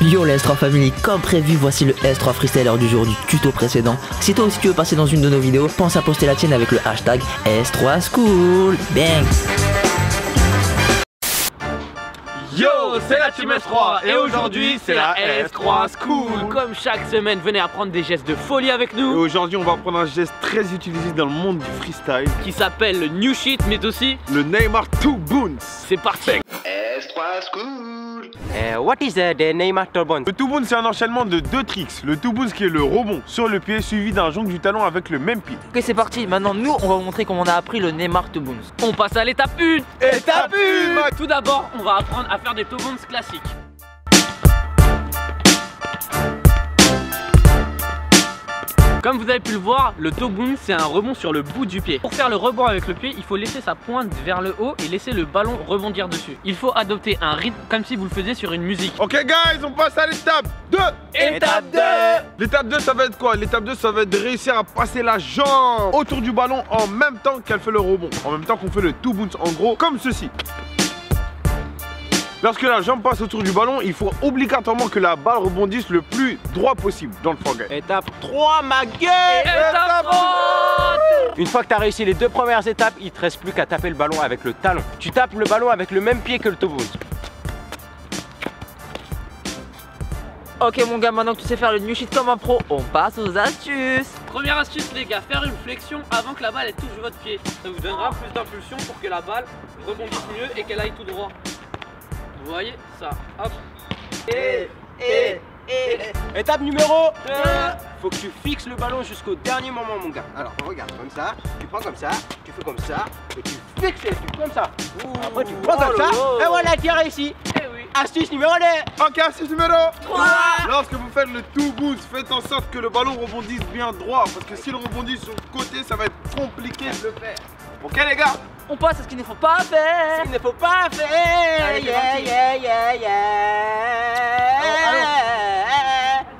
Yo les S3 Family, comme prévu, voici le S3 Freestyle lors du jour du tuto précédent. Si toi aussi tu veux passer dans une de nos vidéos, pense à poster la tienne avec le hashtag S3 School. Bang! Yo, c'est la team S3 et aujourd'hui c'est la S3 School. Comme chaque semaine, venez apprendre des gestes de folie avec nous. Et aujourd'hui on va apprendre un geste très utilisé dans le monde du freestyle qui s'appelle le New Sheet, mais aussi le Neymar Toe Bounce. C'est parti. S3 School. What is the Neymar Toe Bounce? Le Toe Bounce, c'est un enchaînement de deux tricks. Le Toe Bounce qui est le rebond sur le pied suivi d'un jongle du talon avec le même pied. Ok, c'est parti. Maintenant, nous, on va vous montrer comment on a appris le Neymar Toe Bounce. On passe à l'étape 1. Étape 1. Tout d'abord, on va apprendre à faire des Toe Bounce classiques. Comme vous avez pu le voir, le Toe Bounce, c'est un rebond sur le bout du pied. Pour faire le rebond avec le pied, il faut laisser sa pointe vers le haut et laisser le ballon rebondir dessus. Il faut adopter un rythme comme si vous le faisiez sur une musique. Ok guys, on passe à l'étape 2. Étape 2. L'étape 2, ça va être quoi? L'étape 2, ça va être de réussir à passer la jambe autour du ballon en même temps qu'elle fait le rebond. En même temps qu'on fait le Toe Bounce, en gros, comme ceci. Lorsque la jambe passe autour du ballon, il faut obligatoirement que la balle rebondisse le plus droit possible dans le progrès. Étape 3, ma gueule. Étape 3. Une fois que tu as réussi les deux premières étapes, il te reste plus qu'à taper le ballon avec le talon. Tu tapes le ballon avec le même pied que le Toe Bounce. Ok mon gars, maintenant que tu sais faire le New Sheet comme un pro, on passe aux astuces. Première astuce les gars, faire une flexion avant que la balle elle touche votre pied. Ça vous donnera plus d'impulsion pour que la balle rebondisse mieux et qu'elle aille tout droit. Vous voyez ça, hop. Étape numéro 2. Faut que tu fixes le ballon jusqu'au dernier moment mon gars. Alors regarde comme ça, tu prends comme ça, tu fais comme ça, et tu fixes et tu comme ça. Ouh, après tu prends comme ça, et voilà tu as réussi. Astuce numéro 2. Ok, astuce numéro 3. Lorsque vous faites le Toe Bounce, faites en sorte que le ballon rebondisse bien droit. Parce que s'il rebondit sur le côté, ça va être compliqué de le faire. Ok les gars, on passe à ce qu'il ne faut pas faire. Ce qu'il ne faut pas faire. Allez,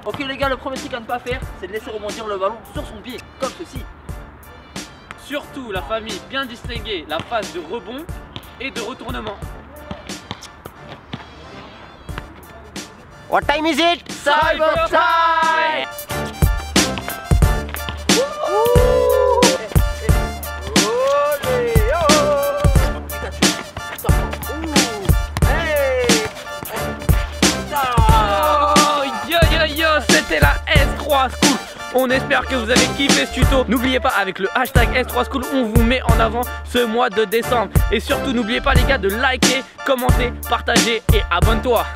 Ok les gars, le premier truc à ne pas faire, c'est de laisser rebondir le ballon sur son pied, comme ceci. Surtout la famille, bien distinguer la phase de rebond et de retournement. What time is it? Cyber time! C'était la S3 School. On espère que vous avez kiffé ce tuto. N'oubliez pas, avec le hashtag S3 School, on vous met en avant ce mois de décembre. Et surtout, n'oubliez pas les gars de liker, commenter, partager et abonne-toi.